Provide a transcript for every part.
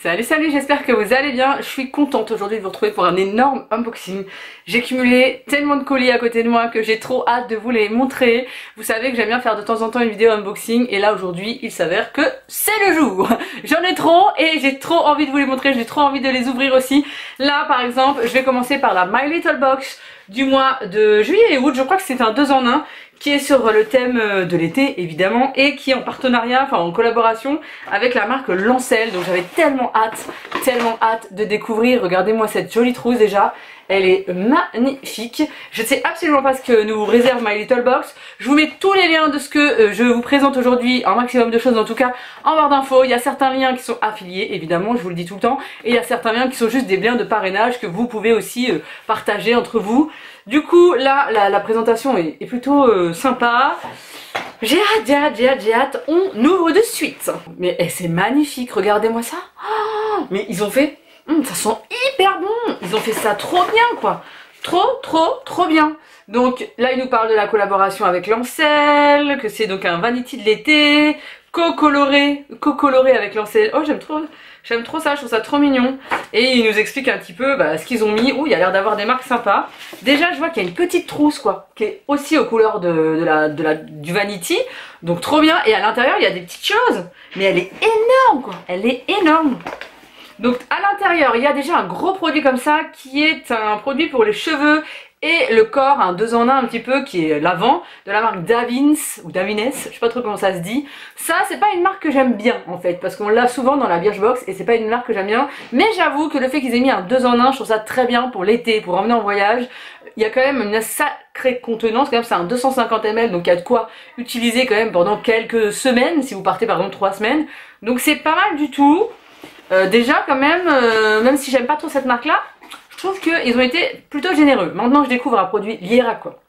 Salut salut, j'espère que vous allez bien. Je suis contente aujourd'hui de vous retrouver pour un énorme unboxing. J'ai cumulé tellement de colis à côté de moi que j'ai trop hâte de vous les montrer. Vous savez que j'aime bien faire de temps en temps une vidéo unboxing et là aujourd'hui il s'avère que c'est le jour. J'en ai trop et j'ai trop envie de vous les montrer, j'ai trop envie de les ouvrir aussi. Là par exemple je vais commencer par la My Little Box du mois de juillet et août, je crois que c'est un 2 en 1 qui est sur le thème de l'été évidemment et qui est en partenariat, enfin en collaboration avec la marque Lancel. Donc j'avais tellement hâte de découvrir. Regardez-moi cette jolie trousse déjà, elle est magnifique. Je ne sais absolument pas ce que nous réserve My Little Box. Je vous mets tous les liens de ce que je vous présente aujourd'hui, un maximum de choses en tout cas, en barre d'infos. Il y a certains liens qui sont affiliés, évidemment, je vous le dis tout le temps. Et il y a certains liens qui sont juste des liens de parrainage que vous pouvez aussi partager entre vous. Du coup, là, la présentation est plutôt sympa. J'ai hâte, on ouvre de suite. Mais c'est magnifique, regardez-moi ça. Oh, mais ils ont fait... ça sent hyper bon. Ils ont fait ça trop bien quoi. Trop bien. Donc là il nous parle de la collaboration avec Lancel, que c'est donc un vanity de l'été, co-coloré avec Lancel. Oh j'aime trop ça, je trouve ça trop mignon. Et il nous explique un petit peu ce qu'ils ont mis. Ouh, il y a l'air d'avoir des marques sympas. Déjà je vois qu'il y a une petite trousse quoi, qui est aussi aux couleurs du vanity. Donc trop bien. Et à l'intérieur il y a des petites choses. Mais elle est énorme quoi, elle est énorme. Donc à l'intérieur, il y a déjà un gros produit comme ça qui est un produit pour les cheveux et le corps, un 2 en 1 un petit peu, qui est l'avant, de la marque Davines ou Davines, je sais pas trop comment ça se dit. Ça c'est pas une marque que j'aime bien en fait, parce qu'on l'a souvent dans la Birchbox et c'est pas une marque que j'aime bien, mais j'avoue que le fait qu'ils aient mis un 2 en 1, je trouve ça très bien pour l'été, pour emmener en voyage. Il y a quand même une sacrée contenance, quand même c'est un 250 ml, donc il y a de quoi utiliser quand même pendant quelques semaines, si vous partez par exemple 3 semaines, donc c'est pas mal du tout. Déjà quand même, même si j'aime pas trop cette marque là, je trouve qu'ils ont été plutôt généreux. Maintenant je découvre un produit Lierac quoi.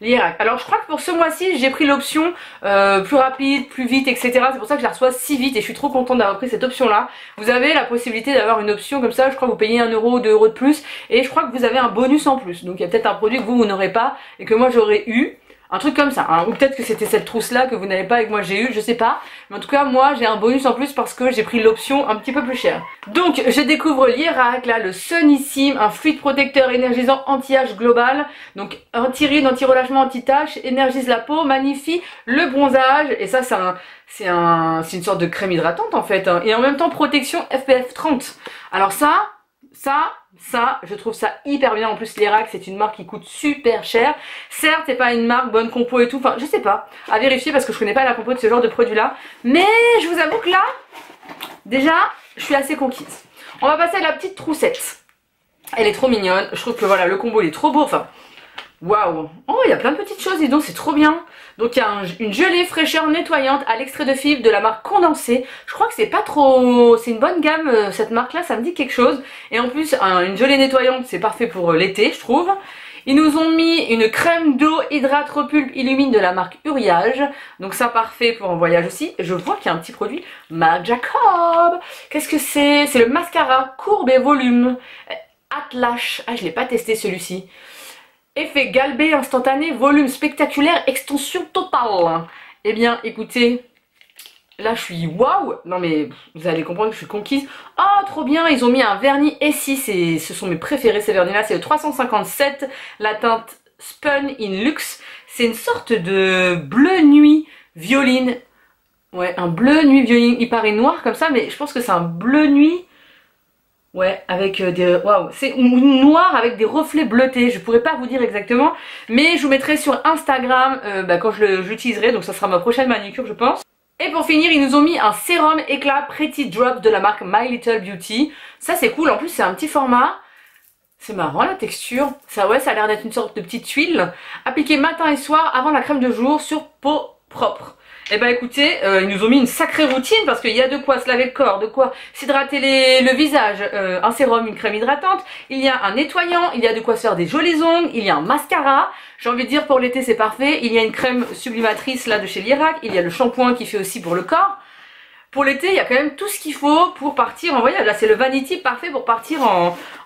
Lierac. Alors je crois que pour ce mois-ci j'ai pris l'option plus rapide, plus vite, etc. C'est pour ça que je la reçois si vite et je suis trop contente d'avoir pris cette option là. Vous avez la possibilité d'avoir une option comme ça, je crois que vous payez 1 € ou 2 € de plus et je crois que vous avez un bonus en plus. Donc il y a peut-être un produit que vous n'aurez pas et que moi j'aurais eu. Un truc comme ça, hein. Ou peut-être que c'était cette trousse là que vous n'avez pas et que moi j'ai eu, je sais pas. Mais en tout cas moi j'ai un bonus en plus parce que j'ai pris l'option un petit peu plus chère. Donc je découvre Lierac là, le Sunissime, un fluide protecteur énergisant anti-âge global. Donc anti-rides, anti-relâchement, anti-tache, énergise la peau, magnifie le bronzage. Et ça c'est une sorte de crème hydratante en fait, hein. Et en même temps protection FPF 30. Alors ça, je trouve ça hyper bien. En plus Lierac c'est une marque qui coûte super cher. Certes c'est pas une marque bonne compo et tout, enfin je sais pas, à vérifier parce que je connais pas la compo de ce genre de produit là. Mais je vous avoue que là, déjà je suis assez conquise. On va passer à la petite troussette. Elle est trop mignonne, je trouve que voilà le combo il est trop beau, enfin waouh. Oh il y a plein de petites choses, dis donc c'est trop bien. Donc il y a une gelée fraîcheur nettoyante à l'extrait de fibre de la marque Condensé. Je crois que c'est pas trop... c'est une bonne gamme cette marque là, ça me dit quelque chose. Et en plus une gelée nettoyante c'est parfait pour l'été je trouve. Ils nous ont mis une crème d'eau hydrate repulpe illumine de la marque Uriage. Donc ça parfait pour en voyage aussi. Je vois qu'il y a un petit produit Marc Jacob. Qu'est-ce que c'est? C'est le mascara courbe et volume Atlash. Ah je l'ai pas testé celui-ci. Effet galbé instantané, volume spectaculaire, extension totale. Eh bien écoutez, là je suis waouh. Non mais vous allez comprendre que je suis conquise. Oh trop bien, ils ont mis un vernis Essie, ce sont mes préférés ces vernis là. C'est le 357, la teinte Spun in Luxe. C'est une sorte de bleu nuit violine. Ouais un bleu nuit violine, il paraît noir comme ça mais je pense que c'est un bleu nuit. Ouais, avec des... waouh, c'est noir avec des reflets bleutés, je pourrais pas vous dire exactement, mais je vous mettrai sur Instagram quand je l'utiliserai, donc ça sera ma prochaine manicure je pense. Et pour finir, ils nous ont mis un sérum éclat Pretty Drop de la marque My Little Beauty. Ça c'est cool, en plus c'est un petit format, c'est marrant la texture, ça ouais, ça a l'air d'être une sorte de petite tuile, appliquée matin et soir avant la crème de jour sur peau propre. Et bah écoutez, ils nous ont mis une sacrée routine parce qu'il y a de quoi se laver le corps, de quoi s'hydrater le visage, un sérum, une crème hydratante, il y a un nettoyant, il y a de quoi se faire des jolies ongles, il y a un mascara, j'ai envie de dire pour l'été c'est parfait, il y a une crème sublimatrice là de chez Lierac, il y a le shampoing qui fait aussi pour le corps. Pour l'été, il y a quand même tout ce qu'il faut pour partir en voyage, là c'est le vanity parfait pour partir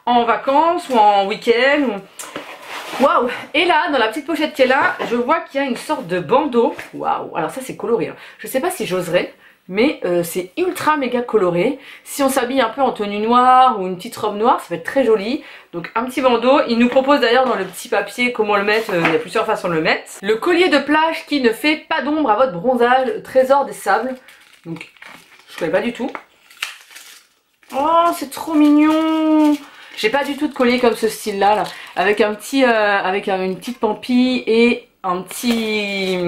en vacances ou en week-end. Waouh! Et là, dans la petite pochette qui est là, je vois qu'il y a une sorte de bandeau. Waouh! Alors ça, c'est coloré. Hein. Je sais pas si j'oserais, mais c'est ultra méga coloré. Si on s'habille un peu en tenue noire ou une petite robe noire, ça va être très joli. Donc un petit bandeau. Il nous propose d'ailleurs dans le petit papier comment le mettre. Il y a plusieurs façons de le mettre. Le collier de plage qui ne fait pas d'ombre à votre bronzage. Trésor des sables. Donc, je connais pas du tout. Oh, c'est trop mignon! J'ai pas du tout de collier comme ce style là, avec un petit, avec une petite pampille et un petit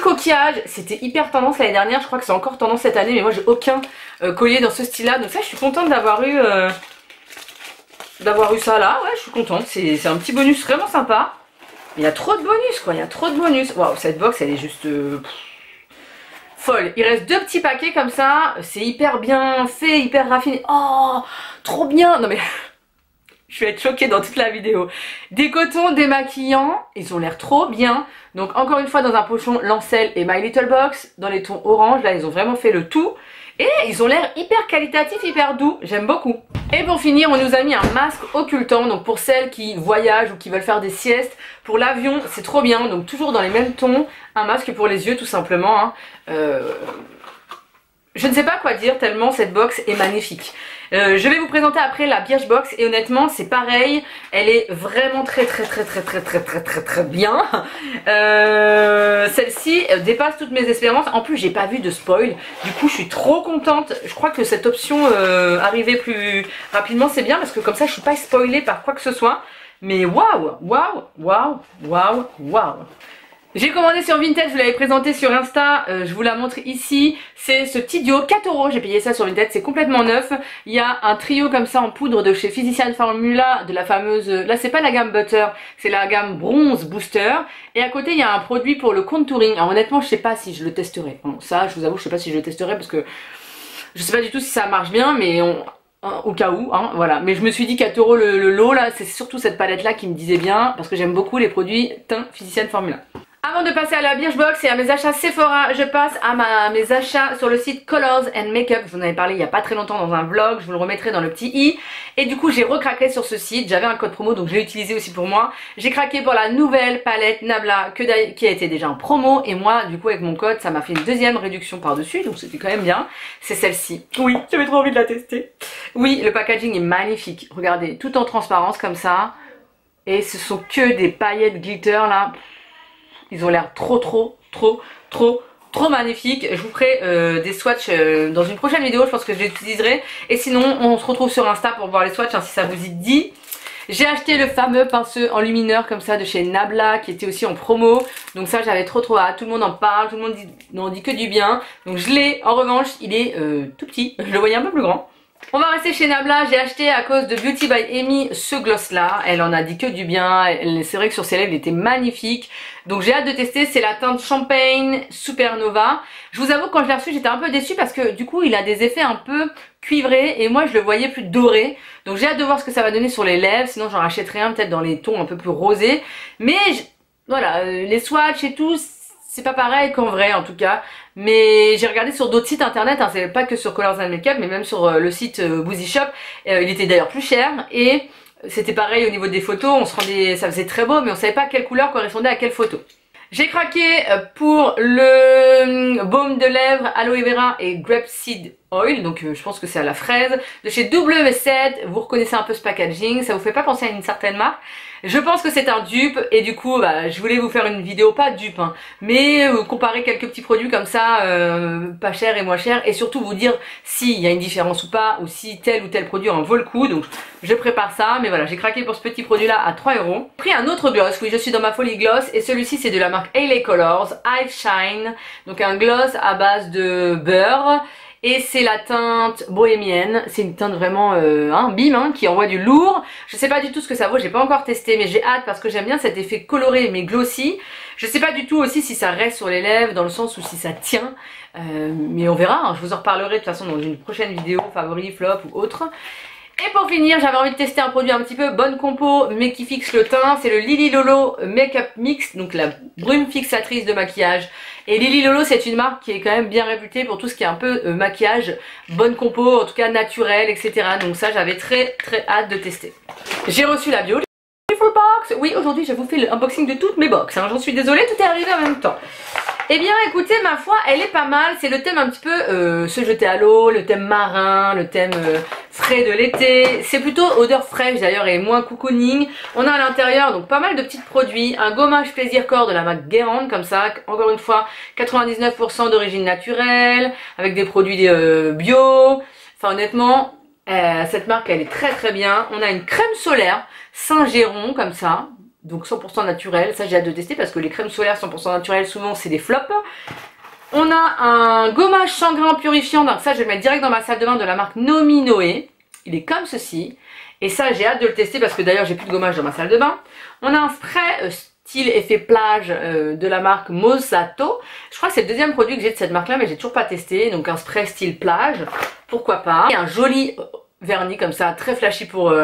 coquillage. C'était hyper tendance l'année dernière, je crois que c'est encore tendance cette année, mais moi j'ai aucun collier dans ce style là. Donc ça, je suis contente d'avoir eu ça là. Ouais, je suis contente. C'est un petit bonus vraiment sympa. Il y a trop de bonus quoi, il y a trop de bonus. Waouh, cette box elle est juste folle. Il reste deux petits paquets comme ça. C'est hyper bien fait, hyper raffiné. Oh, trop bien. Non mais... je vais être choquée dans toute la vidéo. Des cotons, des maquillants, ils ont l'air trop bien. Donc encore une fois dans un pochon Lancel et My Little Box, dans les tons orange, là ils ont vraiment fait le tout. Et ils ont l'air hyper qualitatifs, hyper doux, j'aime beaucoup. Et pour finir, on nous a mis un masque occultant, donc pour celles qui voyagent ou qui veulent faire des siestes. Pour l'avion, c'est trop bien, donc toujours dans les mêmes tons. Un masque pour les yeux tout simplement. Hein. Je ne sais pas quoi dire tellement cette box est magnifique. Je vais vous présenter après la Birchbox et honnêtement c'est pareil, elle est vraiment très bien. Celle-ci dépasse toutes mes espérances, en plus j'ai pas vu de spoil, du coup je suis trop contente. Je crois que cette option arrivée plus rapidement c'est bien parce que comme ça je suis pas spoilée par quoi que ce soit. Mais waouh. J'ai commandé sur Vinted, je vous l'avais présenté sur Insta, je vous la montre ici. C'est ce petit duo, 4€, j'ai payé ça sur Vinted, c'est complètement neuf. Il y a un trio comme ça en poudre de chez Physician Formula, de la fameuse... là c'est pas la gamme Butter, c'est la gamme Bronze Booster. Et à côté il y a un produit pour le contouring. Alors honnêtement je sais pas si je le testerai. Bon, ça je vous avoue je sais pas si je le testerai parce que je sais pas du tout si ça marche bien mais on... au cas où, hein, voilà. Mais je me suis dit 4€ le lot là, c'est surtout cette palette là qui me disait bien parce que j'aime beaucoup les produits teint Physician Formula. Avant de passer à la Birchbox et à mes achats Sephora, je passe à mes achats sur le site Colors and Makeup. Je vous en avais parlé il n'y a pas très longtemps dans un vlog, je vous le remettrai dans le petit i. Et du coup j'ai recraqué sur ce site, j'avais un code promo donc je l'ai utilisé aussi pour moi. J'ai craqué pour la nouvelle palette Nabla qui a été déjà en promo. Et moi du coup avec mon code ça m'a fait une deuxième réduction par dessus, donc c'était quand même bien. C'est celle-ci, oui j'avais trop envie de la tester. Oui le packaging est magnifique, regardez tout en transparence comme ça. Et ce sont que des paillettes glitter là. Ils ont l'air trop magnifiques. Je vous ferai des swatchs dans une prochaine vidéo. Je pense que je les utiliserai. Et sinon, on se retrouve sur Insta pour voir les swatchs hein, si ça vous y dit. J'ai acheté le fameux pinceux enlumineur comme ça de chez Nabla qui était aussi en promo. Donc ça, j'avais trop hâte. Tout le monde en parle, tout le monde n'en dit que du bien. Donc je l'ai. En revanche, il est tout petit. Je le voyais un peu plus grand. On va rester chez Nabla, j'ai acheté à cause de Beauty by Amy ce gloss là, elle en a dit que du bien, c'est vrai que sur ses lèvres il était magnifique, donc j'ai hâte de tester, c'est la teinte Champagne Supernova. Je vous avoue quand je l'ai reçu j'étais un peu déçue parce que du coup il a des effets un peu cuivrés et moi je le voyais plus doré, donc j'ai hâte de voir ce que ça va donner sur les lèvres, sinon j'en rachèterai un peut-être dans les tons un peu plus rosés, mais voilà, les swatchs et tout, c'est pas pareil qu'en vrai en tout cas. Mais j'ai regardé sur d'autres sites internet, hein, c'est pas que sur Colors and Makeup, mais même sur le site Boozy Shop. Il était d'ailleurs plus cher et c'était pareil au niveau des photos. On se rendait, ça faisait très beau, mais on savait pas quelle couleur correspondait à quelle photo. J'ai craqué pour le baume de lèvres Aloe Vera et Grape Seed. Oil, donc je pense que c'est à la fraise de chez W7, vous reconnaissez un peu ce packaging, ça vous fait pas penser à une certaine marque, je pense que c'est un dupe et du coup bah, je voulais vous faire une vidéo pas dupe hein, mais comparer quelques petits produits comme ça pas cher et moins cher et surtout vous dire s'il y a une différence ou pas ou si tel ou tel produit en vaut le coup, donc je prépare ça, mais voilà j'ai craqué pour ce petit produit là à 3€. Pris un autre gloss, oui je suis dans ma folie gloss et celui-ci c'est de la marque Hailey Colors I've Shine, donc un gloss à base de beurre. Et c'est la teinte bohémienne, c'est une teinte vraiment hein, bim, hein, qui envoie du lourd. Je sais pas du tout ce que ça vaut, j'ai pas encore testé, mais j'ai hâte parce que j'aime bien cet effet coloré mais glossy. Je sais pas du tout aussi si ça reste sur les lèvres, dans le sens où si ça tient, mais on verra, hein, je vous en reparlerai de toute façon dans une prochaine vidéo, favori, flop ou autre. Et pour finir, j'avais envie de tester un produit un petit peu bonne compo, mais qui fixe le teint. C'est le Lily Lolo Makeup Mix, donc la brume fixatrice de maquillage. Et Lily Lolo, c'est une marque qui est quand même bien réputée pour tout ce qui est un peu maquillage, bonne compo, en tout cas naturel, etc. Donc ça, j'avais très hâte de tester. J'ai reçu la Beautiful Box box. Oui, aujourd'hui je vous fais le unboxing de toutes mes box, hein. J'en suis désolée, tout est arrivé en même temps. Eh bien écoutez, ma foi, elle est pas mal. C'est le thème un petit peu se jeter à l'eau, le thème marin, le thème frais de l'été. C'est plutôt odeur fraîche d'ailleurs et moins cocooning. On a à l'intérieur donc pas mal de petits produits. Un gommage plaisir corps de la marque Guérande, comme ça, encore une fois, 99% d'origine naturelle, avec des produits bio. Enfin honnêtement, cette marque elle est très très bien. On a une crème solaire Saint-Géron comme ça, donc 100% naturel. Ça j'ai hâte de tester parce que les crèmes solaires 100% naturelles souvent c'est des flops. On a un gommage sangrin purifiant, donc ça je vais le mettre direct dans ma salle de bain, de la marque Nomi Noé. Il est comme ceci et ça j'ai hâte de le tester parce que d'ailleurs j'ai plus de gommage dans ma salle de bain. On a un spray style effet plage de la marque Mosato. Je crois que c'est le deuxième produit que j'ai de cette marque là mais j'ai toujours pas testé, donc un spray style plage, pourquoi pas. Et un joli vernis comme ça, très flashy pour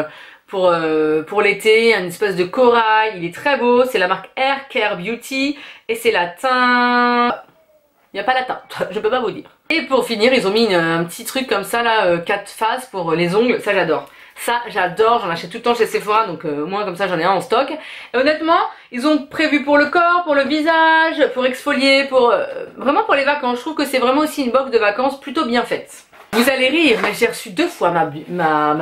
l'été, une espèce de corail, il est très beau. C'est la marque Air Care Beauty et c'est la teinte... Il n'y a pas la teinte, je peux pas vous dire. Et pour finir, ils ont mis un petit truc comme ça là, 4 faces pour les ongles, ça j'adore. Ça j'adore, j'en achète tout le temps chez Sephora, donc au moins comme ça j'en ai un en stock. Et honnêtement, ils ont prévu pour le corps, pour le visage, pour exfolier, pour vraiment pour les vacances. Je trouve que c'est vraiment aussi une box de vacances plutôt bien faite. Vous allez rire, mais j'ai reçu 2 fois ma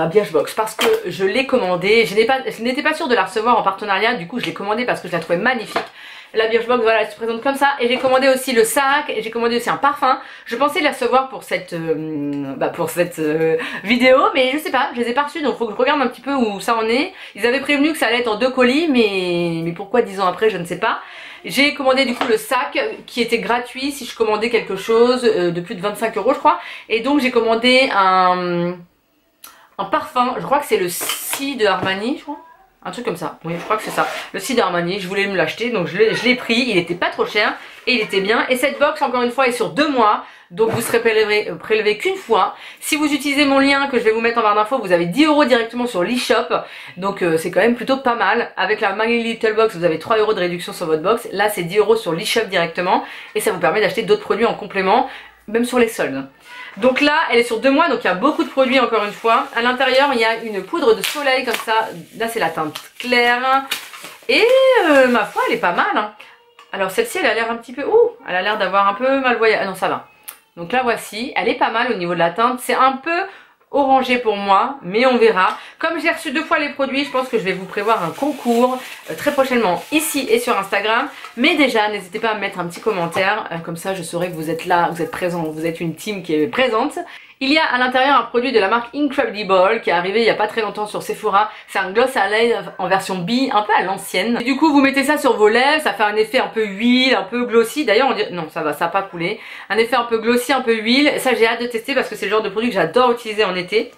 Birchbox parce que je l'ai commandée. Je n'étais pas sûre de la recevoir en partenariat, du coup je l'ai commandée parce que je la trouvais magnifique. La Birchbox, voilà, elle se présente comme ça. Et j'ai commandé aussi le sac, et j'ai commandé aussi un parfum. Je pensais la recevoir pour cette vidéo, mais je sais pas, je les ai pas reçus, donc faut que je regarde un petit peu où ça en est. Ils avaient prévenu que ça allait être en 2 colis, mais pourquoi 10 ans après, je ne sais pas. J'ai commandé du coup le sac qui était gratuit si je commandais quelque chose de plus de 25 € je crois. Et donc j'ai commandé un parfum, je crois que c'est le Si de Armani, je crois. Un truc comme ça, oui je crois que c'est ça, le site d'Armani. Je voulais me l'acheter donc je l'ai pris, il était pas trop cher et il était bien. Et cette box encore une fois est sur 2 mois, donc vous serez prélevé qu'1 fois. Si vous utilisez mon lien que je vais vous mettre en barre d'infos, vous avez 10 € directement sur l'e-shop, donc c'est quand même plutôt pas mal. Avec la My Little Box vous avez 3 € de réduction sur votre box, là c'est 10 € sur l'e-shop directement et ça vous permet d'acheter d'autres produits en complément, même sur les soldes. Donc là elle est sur 2 mois, donc il y a beaucoup de produits encore une fois. À l'intérieur il y a une poudre de soleil comme ça, là c'est la teinte claire. Et ma foi elle est pas mal, hein. Alors celle-ci elle a l'air un petit peu... Ouh, elle a l'air d'avoir un peu mal voyé. Ah non ça va. Donc la voici, elle est pas mal au niveau de la teinte. C'est un peu orangé pour moi, mais on verra. Comme j'ai reçu 2 fois les produits, je pense que je vais vous prévoir un concours très prochainement ici et sur Instagram. Mais déjà, n'hésitez pas à me mettre un petit commentaire, comme ça je saurai que vous êtes là, vous êtes présents, vous êtes une team qui est présente. Il y a à l'intérieur un produit de la marque Incredible qui est arrivé il n'y a pas très longtemps sur Sephora. C'est un gloss à lèvres en version bille, un peu à l'ancienne. Du coup, vous mettez ça sur vos lèvres, ça fait un effet un peu huile, un peu glossy. D'ailleurs, on dirait... Non, ça va, ça n'a pas coulé. Un effet un peu glossy, un peu huile. Ça, j'ai hâte de tester parce que c'est le genre de produit que j'adore utiliser en été.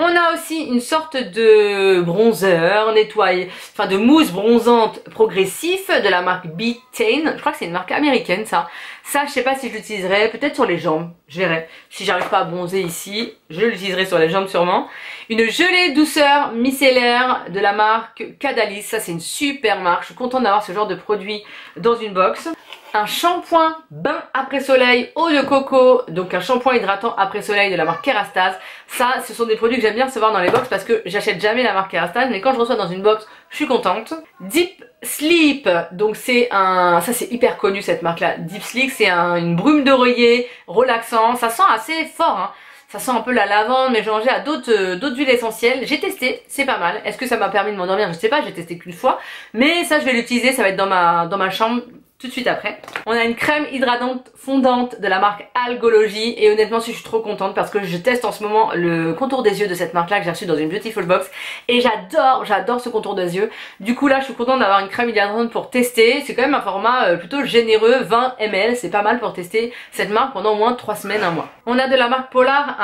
On a aussi une sorte de bronzer, nettoyé, enfin de mousse bronzante progressif de la marque Betaine. Je crois que c'est une marque américaine ça. Ça je sais pas si je l'utiliserai, peut-être sur les jambes, je verrai. Si j'arrive pas à bronzer ici, je l'utiliserai sur les jambes sûrement. Une gelée douceur micellaire de la marque Caudalie, ça c'est une super marque. Je suis contente d'avoir ce genre de produit dans une box. Un shampoing bain après soleil eau de coco, donc un shampoing hydratant après soleil de la marque Kerastase. Ça ce sont des produits que j'aime bien recevoir dans les box parce que j'achète jamais la marque Kerastase, mais quand je reçois dans une box je suis contente. Deep Sleep, donc c'est un... ça c'est hyper connu cette marque là, Deep Sleep, c'est une brume d'oreiller relaxant, ça sent assez fort hein. Ça sent un peu la lavande mélangée à d'autres huiles essentielles. J'ai testé, c'est pas mal. Est-ce que ça m'a permis de m'endormir? Je sais pas, j'ai testé qu'1 fois. Mais ça je vais l'utiliser, ça va être dans ma chambre tout de suite après. On a une crème hydratante fondante de la marque Algologie et honnêtement je suis trop contente parce que je teste en ce moment le contour des yeux de cette marque là que j'ai reçu dans une Beautiful Box et j'adore ce contour des yeux. Du coup là je suis contente d'avoir une crème hydratante pour tester, c'est quand même un format plutôt généreux, 20 ml, c'est pas mal pour tester cette marque pendant au moins 3 semaines, 1 mois. On a de la marque Polar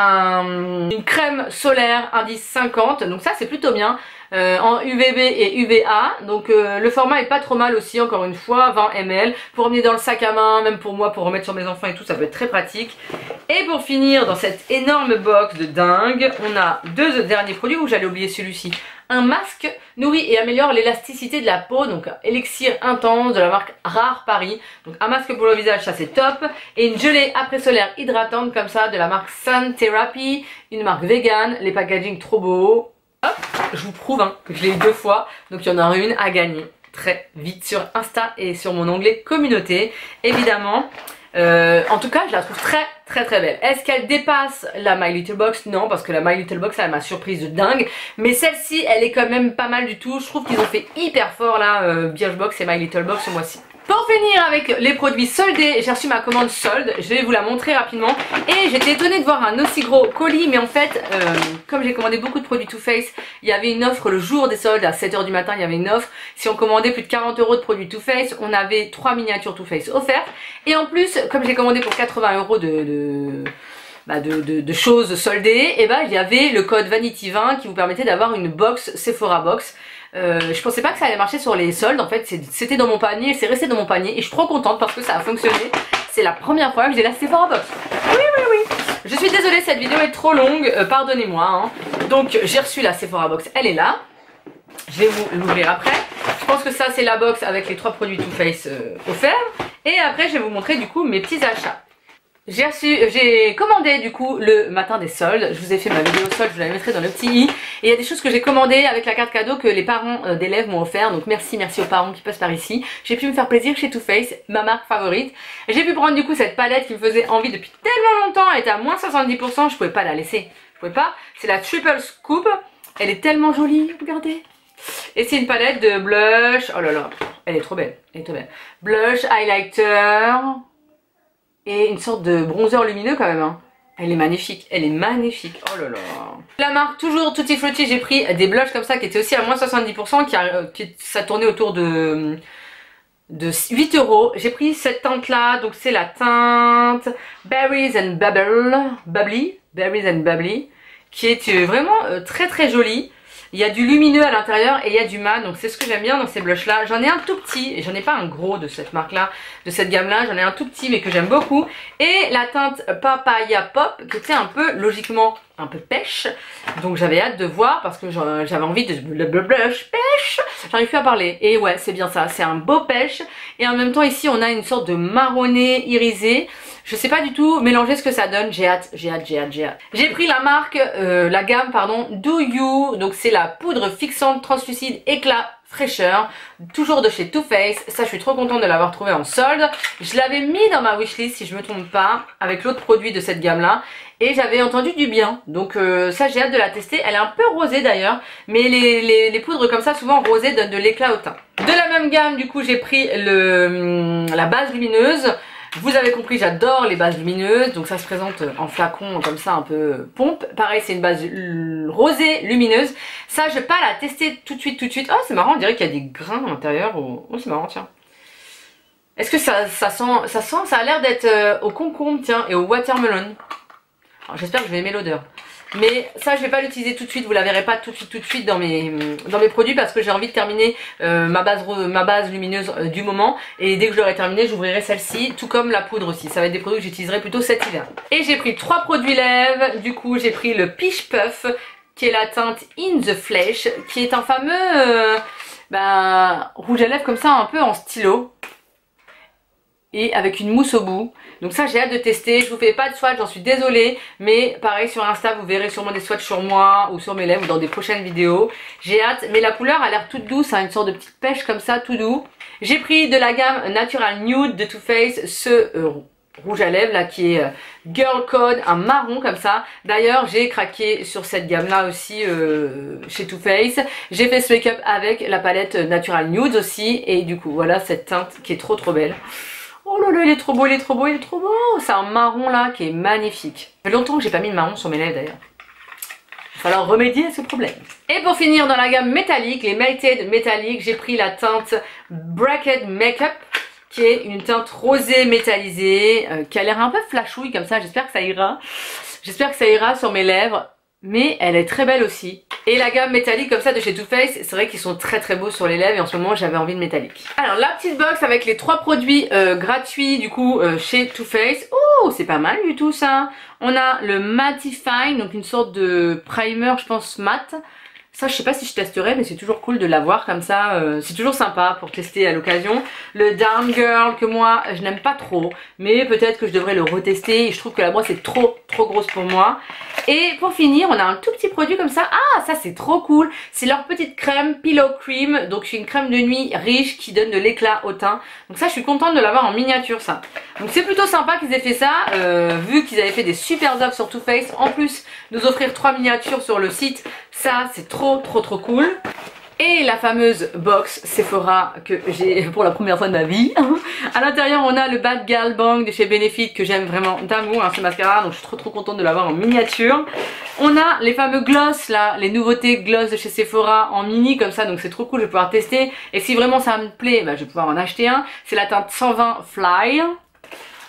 une crème solaire indice 50, donc ça c'est plutôt bien. En UVB et UVA, donc le format est pas trop mal aussi, encore une fois 20 ml, pour emmener dans le sac à main, même pour moi, pour remettre sur mes enfants et tout, ça peut être très pratique. Et pour finir, dans cette énorme box de dingue, on a 2 derniers produits, où j'allais oublier celui-ci. Un masque nourrit et améliore l'élasticité de la peau, donc élixir intense de la marque Rare Paris. Donc un masque pour le visage, ça c'est top. Et une gelée après solaire hydratante comme ça de la marque Sun Therapy, une marque vegan, les packaging trop beaux. Hop, je vous prouve hein, que je l'ai eu 2 fois, donc il y en aura une à gagner très vite sur Insta et sur mon onglet communauté évidemment. En tout cas je la trouve très belle. Est-ce qu'elle dépasse la My Little Box? Non, parce que la My Little Box elle m'a surprise de dingue, mais celle-ci elle est quand même pas mal du tout. Je trouve qu'ils ont fait hyper fort là, Birchbox et My Little Box ce mois-ci. Pour finir avec les produits soldés, j'ai reçu ma commande solde, je vais vous la montrer rapidement. Et j'étais étonnée de voir un aussi gros colis, mais en fait, comme j'ai commandé beaucoup de produits Too Faced, il y avait une offre le jour des soldes, à 7h du matin il y avait une offre. Si on commandait plus de 40 € de produits Too Faced, on avait 3 miniatures Too Faced offertes. Et en plus, comme j'ai commandé pour 80 € de choses soldées, et bah il y avait le code Vanity20 qui vous permettait d'avoir une box Sephora Box. Je pensais pas que ça allait marcher sur les soldes, en fait c'était dans mon panier, c'est resté dans mon panier et je suis trop contente parce que ça a fonctionné. C'est la première fois que j'ai la Sephora Box. Oui. Je suis désolée, cette vidéo est trop longue, pardonnez-moi hein. Donc j'ai reçu la Sephora Box, elle est là. Je vais vous l'ouvrir après. Je pense que ça c'est la box avec les 3 produits Too Faced offerts. Et après je vais vous montrer du coup mes petits achats. J'ai commandé du coup le matin des soldes, je vous ai fait ma vidéo solde, je vous la mettrai dans le petit i. Et il y a des choses que j'ai commandées avec la carte cadeau que les parents d'élèves m'ont offert. Donc merci aux parents qui passent par ici. J'ai pu me faire plaisir chez Too Faced, ma marque favorite. J'ai pu prendre du coup cette palette qui me faisait envie depuis tellement longtemps. Elle était à moins 70%, je pouvais pas la laisser, je pouvais pas. C'est la Triple Scoop, elle est tellement jolie, regardez. Et c'est une palette de blush, oh là là, elle est trop belle, elle est trop belle. Blush, highlighter... Et une sorte de bronzer lumineux quand même hein. Elle est magnifique, elle est magnifique. Oh là là. La marque toujours Tutti Frutti, j'ai pris des blushs comme ça qui étaient aussi à moins 70%, ça tournait autour de 8 €. J'ai pris cette teinte là, donc c'est la teinte Berries and Bubbly, Berries and Bubbly, qui est vraiment très jolie. Il y a du lumineux à l'intérieur et il y a du mat, donc c'est ce que j'aime bien dans ces blushs là. J'en ai un tout petit, et j'en ai pas un gros de cette marque là, de cette gamme là, j'en ai un tout petit mais que j'aime beaucoup. Et la teinte Papaya Pop qui était un peu, logiquement, un peu pêche, donc j'avais hâte de voir parce que j'avais envie de blush, pêche, j'arrive plus à parler. Et ouais c'est bien ça, c'est un beau pêche et en même temps ici on a une sorte de marronné irisé. Je sais pas du tout mélanger ce que ça donne, j'ai hâte. J'ai pris la marque, la gamme pardon, Do You, donc c'est la poudre fixante translucide éclat fraîcheur, toujours de chez Too Faced. Ça je suis trop contente de l'avoir trouvé en solde, je l'avais mis dans ma wishlist si je me trompe pas, avec l'autre produit de cette gamme là, et j'avais entendu du bien, donc ça j'ai hâte de la tester. Elle est un peu rosée d'ailleurs, mais les poudres comme ça souvent rosées donnent de l'éclat au teint. De la même gamme du coup j'ai pris la base lumineuse. Vous avez compris, j'adore les bases lumineuses, donc ça se présente en flacon comme ça un peu pompe. Pareil, c'est une base rosée lumineuse. Ça, je vais pas la tester tout de suite. Oh, c'est marrant, on dirait qu'il y a des grains à l'intérieur. Oh, c'est marrant, tiens. Est-ce que ça sent, ça a l'air d'être au concombre, tiens, et au watermelon. J'espère que je vais aimer l'odeur. Mais ça je vais pas l'utiliser tout de suite, vous la verrez pas tout de suite dans mes produits parce que j'ai envie de terminer ma base lumineuse du moment. Et dès que je l'aurai terminée, j'ouvrirai celle-ci, tout comme la poudre aussi. Ça va être des produits que j'utiliserai plutôt cet hiver. Et j'ai pris 3 produits lèvres, du coup j'ai pris le Peach Puff qui est la teinte In The Flesh, qui est un fameux rouge à lèvres comme ça un peu en stylo. Et avec une mousse au bout. Donc ça j'ai hâte de tester. Je vous fais pas de swatch, j'en suis désolée. Mais pareil sur Insta vous verrez sûrement des swatchs sur moi ou sur mes lèvres ou dans des prochaines vidéos. J'ai hâte. Mais la couleur a l'air toute douce, hein, une sorte de petite pêche comme ça, tout doux. J'ai pris de la gamme Natural Nude de Too Faced ce rouge à lèvres là qui est Girl Code, un marron comme ça. D'ailleurs j'ai craqué sur cette gamme là aussi chez Too Faced. J'ai fait ce make-up avec la palette Natural Nude aussi. Et du coup voilà cette teinte qui est trop belle. Oh là là, il est trop beau. C'est un marron là qui est magnifique. Ça fait longtemps que j'ai pas mis de marron sur mes lèvres d'ailleurs. Il va falloir remédier à ce problème. Et pour finir dans la gamme métallique, les Melted métalliques, j'ai pris la teinte Bracket Makeup qui est une teinte rosée métallisée qui a l'air un peu flashouille comme ça. J'espère que ça ira. J'espère que ça ira sur mes lèvres. Mais elle est très belle aussi. Et la gamme métallique comme ça de chez Too Faced, c'est vrai qu'ils sont très beaux sur les lèvres et en ce moment j'avais envie de métallique. Alors la petite box avec les 3 produits gratuits du coup chez Too Faced. Oh c'est pas mal du tout ça. On a le Mattifying, donc une sorte de primer je pense mat. Ça, je sais pas si je testerai, mais c'est toujours cool de l'avoir comme ça. C'est toujours sympa pour tester à l'occasion. Le Down Girl, que moi, je n'aime pas trop. Mais peut-être que je devrais le retester. Et je trouve que la brosse est trop grosse pour moi. Et pour finir, on a un tout petit produit comme ça. Ah, ça, c'est trop cool. C'est leur petite crème Pillow Cream. Donc, c'est une crème de nuit riche qui donne de l'éclat au teint. Donc ça, je suis contente de l'avoir en miniature, ça. Donc, c'est plutôt sympa qu'ils aient fait ça. Vu qu'ils avaient fait des super offres sur Too Faced. En plus, nous offrir 3 miniatures sur le site. Ça, c'est trop cool. Et la fameuse box Sephora que j'ai pour la première fois de ma vie. À l'intérieur, on a le Bad Girl Bang de chez Benefit que j'aime vraiment d'amour, hein, ce mascara. Donc je suis trop contente de l'avoir en miniature. On a les fameux gloss là, les nouveautés gloss de chez Sephora en mini comme ça. Donc c'est trop cool, je vais pouvoir tester. Et si vraiment ça me plaît, bah, je vais pouvoir en acheter un. C'est la teinte 120 Fly.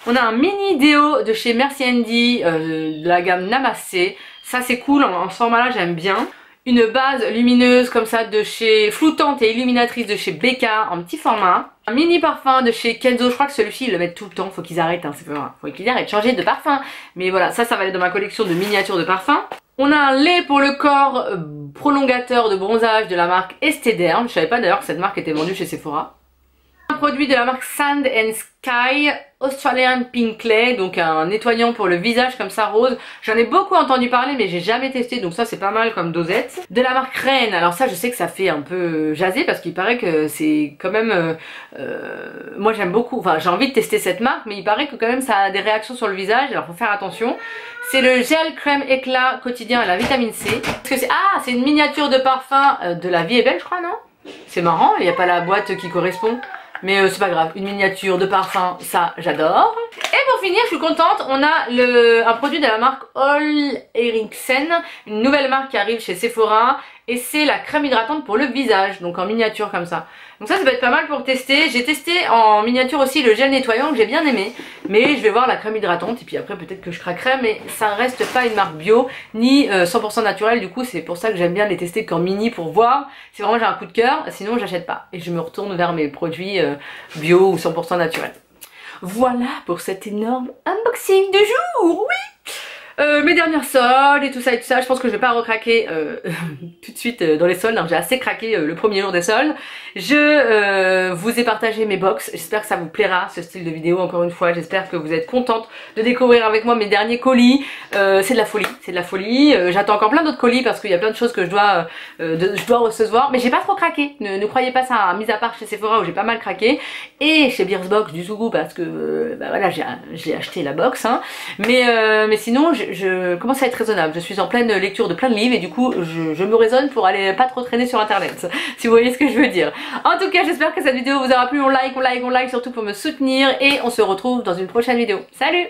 On a un mini déo de chez Merci Andy, de la gamme Namaste. Ça c'est cool, en ce format là j'aime bien. Une base lumineuse comme ça de chez floutante et illuminatrice de chez Becca en petit format. Un mini parfum de chez Kenzo, je crois que celui-ci ils le mettent tout le temps, faut qu'ils arrêtent, hein. Faut qu'ils arrêtent, changer de parfum. Mais voilà, ça va aller dans ma collection de miniatures de parfum. On a un lait pour le corps prolongateur de bronzage de la marque Estéderme. Je savais pas d'ailleurs que cette marque était vendue chez Sephora. Un produit de la marque Sand and Sky, Australian Pink Clay, donc un nettoyant pour le visage comme ça rose. J'en ai beaucoup entendu parler mais j'ai jamais testé, donc ça c'est pas mal comme dosette. De la marque Reine, alors ça je sais que ça fait un peu jaser parce qu'il paraît que c'est quand même... moi j'aime beaucoup, enfin j'ai envie de tester cette marque mais il paraît que quand même ça a des réactions sur le visage, alors faut faire attention. C'est le gel crème éclat quotidien à la vitamine C. Parce que ah, c'est une miniature de parfum de La Vie est Belle je crois, non? C'est marrant, il n'y a pas la boîte qui correspond. Mais c'est pas grave, une miniature de parfum, ça j'adore. Et pour finir, je suis contente, on a un produit de la marque Ole Eriksen, une nouvelle marque qui arrive chez Sephora. Et c'est la crème hydratante pour le visage, donc en miniature comme ça. Donc ça peut être pas mal pour tester. J'ai testé en miniature aussi le gel nettoyant que j'ai bien aimé. Mais je vais voir la crème hydratante et puis après peut-être que je craquerai. Mais ça reste pas une marque bio ni 100% naturelle. Du coup c'est pour ça que j'aime bien les tester qu'en mini pour voir. Si vraiment j'ai un coup de cœur, sinon j'achète pas. Et je me retourne vers mes produits bio ou 100% naturels. Voilà pour cet énorme unboxing du jour, oui. Mes dernières soldes et tout ça je pense que je vais pas recraquer tout de suite dans les soldes, j'ai assez craqué le premier jour des soldes. Je vous ai partagé mes box, j'espère que ça vous plaira ce style de vidéo encore une fois, j'espère que vous êtes contente de découvrir avec moi mes derniers colis. C'est de la folie, j'attends encore plein d'autres colis parce qu'il y a plein de choses que je dois recevoir, mais j'ai pas trop craqué, ne croyez pas ça, hein, mis à part chez Sephora où j'ai pas mal craqué et chez Birchbox du Sougou parce que bah voilà, j'ai acheté la box, hein. Mais sinon je commence à être raisonnable, je suis en pleine lecture de plein de livres et du coup je me raisonne pour aller pas trop traîner sur internet, si vous voyez ce que je veux dire. En tout cas j'espère que cette vidéo vous aura plu, on like surtout pour me soutenir et on se retrouve dans une prochaine vidéo. Salut!